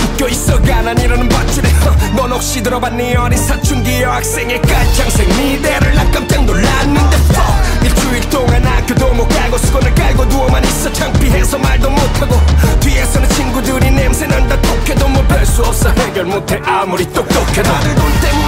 묶여있어 가난이라는 밧줄에 넌 혹시 들어봤니 어린 사춘기 여학생의 깔창생 미대를 난 깜짝 놀랐는데 fuck 일주일 동안 학교도 못 가고 수건을 깔고 누워만 있어 창피해서 말도 못하고 뒤에서는 친구들이 냄새난다 독해도 뭐 별 수 없어 해결 못해 아무리 똑똑해도 다들 돈 때문에